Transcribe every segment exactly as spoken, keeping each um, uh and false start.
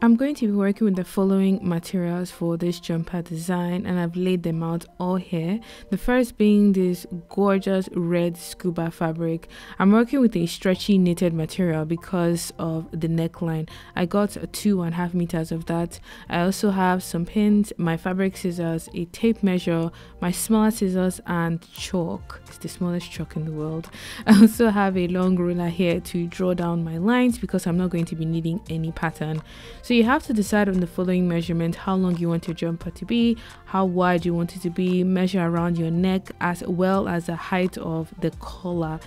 I'm going to be working with the following materials for this jumper design, and I've laid them out all here. The first being this gorgeous red scuba fabric. I'm working with a stretchy knitted material because of the neckline. I got two and a half meters of that. I also have some pins, my fabric scissors, a tape measure, my smaller scissors, and chalk. It's the smallest chalk in the world. I also have a long ruler here to draw down my lines because I'm not going to be needing any pattern. So you have to decide on the following measurement: how long you want your jumper to be, how wide you want it to be, measure around your neck, as well as the height of the collar.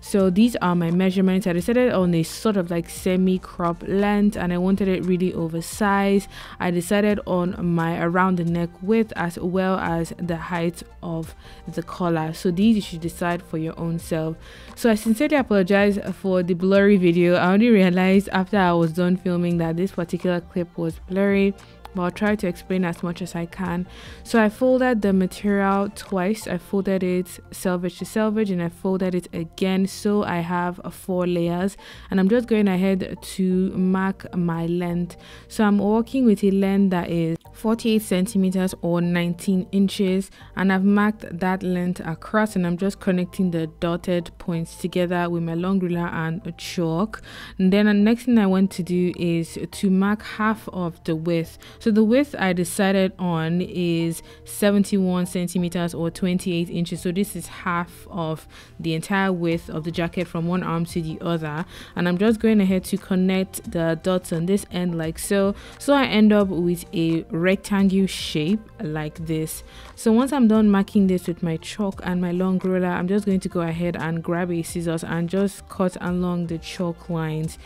So these are my measurements. I decided on a sort of like semi-crop length, and I wanted it really oversized. I decided on my around the neck width as well as the height of the collar. So these you should decide for your own self. So I sincerely apologize for the blurry video. I only realized after I was done filming that this particular clip was blurry, but I'll try to explain as much as I can. So I folded the material twice. I folded it selvage to selvage, and I folded it again, so I have four layers, and I'm just going ahead to mark my length. So I'm working with a length that is forty-eight centimeters or nineteen inches, and I've marked that length across, and I'm just connecting the dotted points together with my long ruler and a chalk. And then the next thing I want to do is to mark half of the width. So the width I decided on is seventy-one centimeters or twenty-eight inches. So this is half of the entire width of the jacket from one arm to the other, and I'm just going ahead to connect the dots on this end like so. So I end up with a rectangular shape like this. So once I'm done marking this with my chalk and my long ruler, I'm just going to go ahead and grab a scissors and just cut along the chalk lines.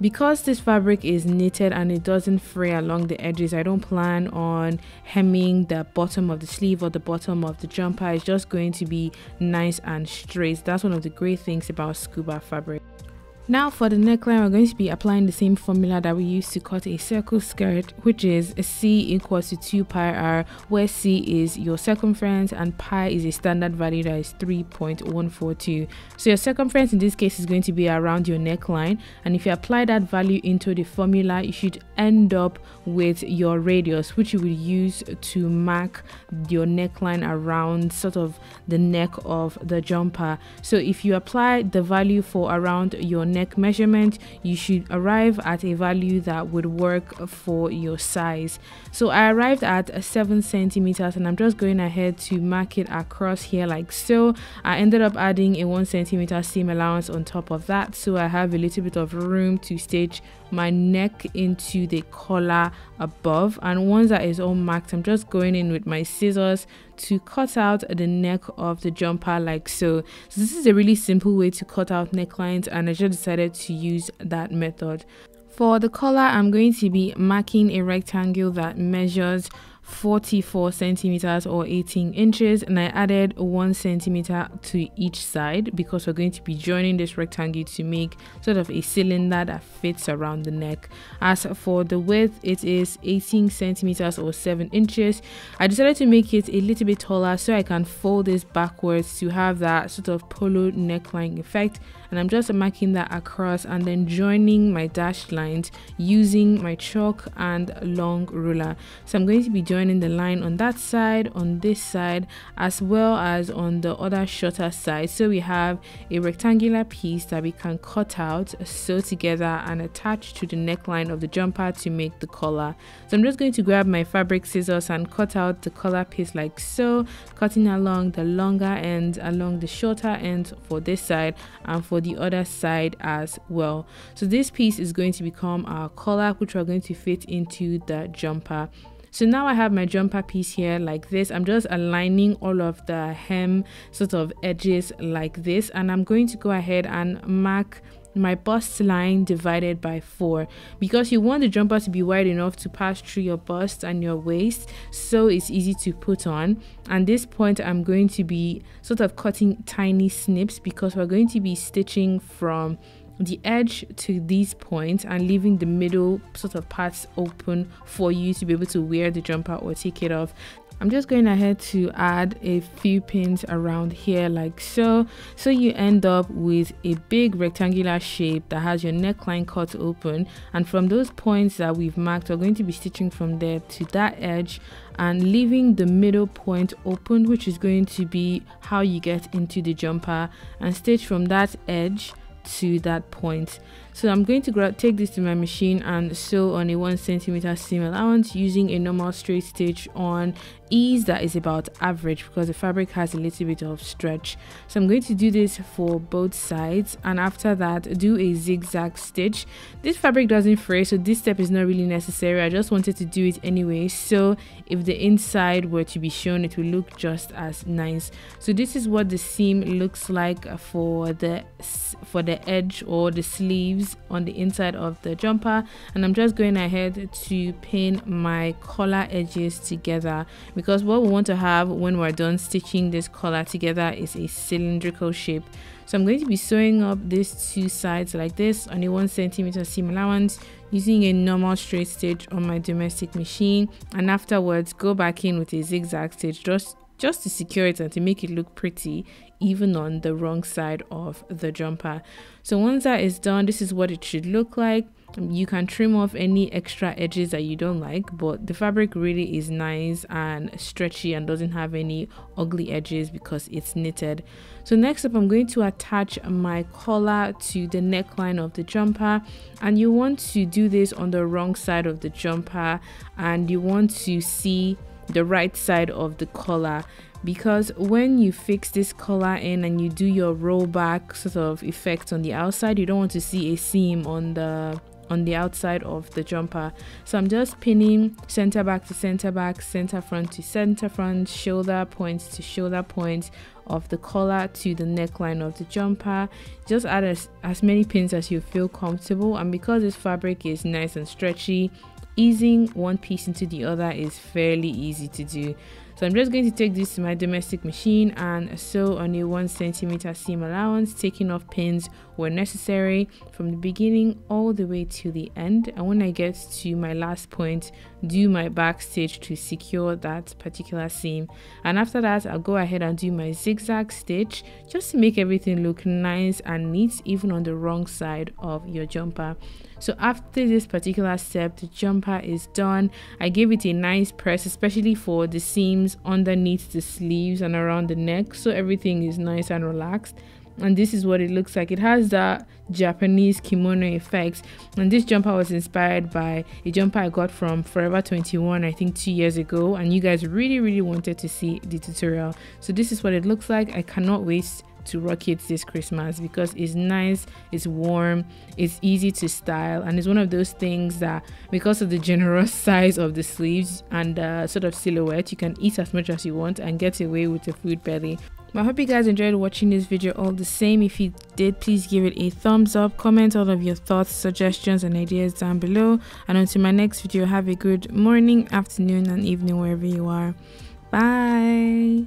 Because this fabric is knitted and it doesn't fray along the edges, I don't plan on hemming the bottom of the sleeve or the bottom of the jumper. It's just going to be nice and straight. That's one of the great things about scuba fabric. Now for the neckline, we're going to be applying the same formula that we used to cut a circle skirt, which is C equals to two pi r, where C is your circumference and pi is a standard value that is three point one four two. So your circumference in this case is going to be around your neckline, and if you apply that value into the formula, you should end up with your radius, which you will use to mark your neckline around sort of the neck of the jumper. So if you apply the value for around your neck neck measurement, you should arrive at a value that would work for your size. So I arrived at seven centimeters, and I'm just going ahead to mark it across here like so. I ended up adding a one centimeter seam allowance on top of that, so I have a little bit of room to stitch my neck into the collar above. And once that is all marked, I'm just going in with my scissors to cut out the neck of the jumper like so. So this is a really simple way to cut out necklines, and I just decided to use that method. For the collar, I'm going to be marking a rectangle that measures forty-four centimeters or eighteen inches, and I added one centimeter to each side because we're going to be joining this rectangle to make sort of a cylinder that fits around the neck. As for the width, it is eighteen centimeters or seven inches. I decided to make it a little bit taller so I can fold this backwards to have that sort of polo neckline effect, and I'm just marking that across and then joining my dashed lines using my chalk and long ruler. So I'm going to be doing joining the line on that side, on this side, as well as on the other shorter side, so we have a rectangular piece that we can cut out, sew together, and attach to the neckline of the jumper to make the collar. So I'm just going to grab my fabric scissors and cut out the collar piece like so, cutting along the longer end, along the shorter end for this side, and for the other side as well. So this piece is going to become our collar, which we're going to fit into the jumper. So now I have my jumper piece here like this. I'm just aligning all of the hem sort of edges like this, and I'm going to go ahead and mark my bust line divided by four, because you want the jumper to be wide enough to pass through your bust and your waist so it's easy to put on. At this point, I'm going to be sort of cutting tiny snips because we're going to be stitching from the edge to these points and leaving the middle sort of parts open for you to be able to wear the jumper or take it off. I'm just going ahead to add a few pins around here like so, so you end up with a big rectangular shape that has your neckline cut open. And from those points that we've marked, we're going to be stitching from there to that edge and leaving the middle point open, which is going to be how you get into the jumper, and stitch from that edge to that point. So I'm going to grab take this to my machine and sew on a one centimeter seam allowance using a normal straight stitch on ease that is about average, because the fabric has a little bit of stretch. So I'm going to do this for both sides, and after that do a zigzag stitch. This fabric doesn't fray, so this step is not really necessary. I just wanted to do it anyway, so if the inside were to be shown it will look just as nice. So this is what the seam looks like for the for the edge or the sleeves on the inside of the jumper, and I'm just going ahead to pin my collar edges together, because what we want to have when we're done stitching this collar together is a cylindrical shape. So I'm going to be sewing up these two sides like this on a one centimeter seam allowance using a normal straight stitch on my domestic machine, and afterwards go back in with a zigzag stitch just just to secure it and to make it look pretty even on the wrong side of the jumper. So once that is done, this is what it should look like. You can trim off any extra edges that you don't like, but the fabric really is nice and stretchy and doesn't have any ugly edges because it's knitted. So next up, I'm going to attach my collar to the neckline of the jumper, and you want to do this on the wrong side of the jumper, and you want to see the right side of the collar, because when you fix this collar in and you do your roll back sort of effect on the outside, you don't want to see a seam on the on the outside of the jumper. So I'm just pinning center back to center back, center front to center front, shoulder point to shoulder point of the collar to the neckline of the jumper. Just add as, as many pins as you feel comfortable, and because this fabric is nice and stretchy, easing one piece into the other is fairly easy to do. So I'm just going to take this to my domestic machine and sew on a one centimeter seam allowance, taking off pins where necessary from the beginning all the way to the end. And when I get to my last point, do my back stitch to secure that particular seam. And after that, I'll go ahead and do my zigzag stitch just to make everything look nice and neat, even on the wrong side of your jumper. So after this particular step, the jumper is done. I gave it a nice press, especially for the seams underneath the sleeves and around the neck, so everything is nice and relaxed. And this is what it looks like. It has that Japanese kimono effects, and this jumper was inspired by a jumper I got from Forever twenty-one, I think two years ago, and you guys really really wanted to see the tutorial. So this is what it looks like. I cannot wait to rock it this Christmas, because it's nice, it's warm, it's easy to style, and it's one of those things that, because of the generous size of the sleeves and uh, sort of silhouette, you can eat as much as you want and get away with a food belly. I hope you guys enjoyed watching this video all the same. If you did, please give it a thumbs up, comment all of your thoughts, suggestions and ideas down below, and until my next video, have a good morning, afternoon and evening wherever you are. Bye.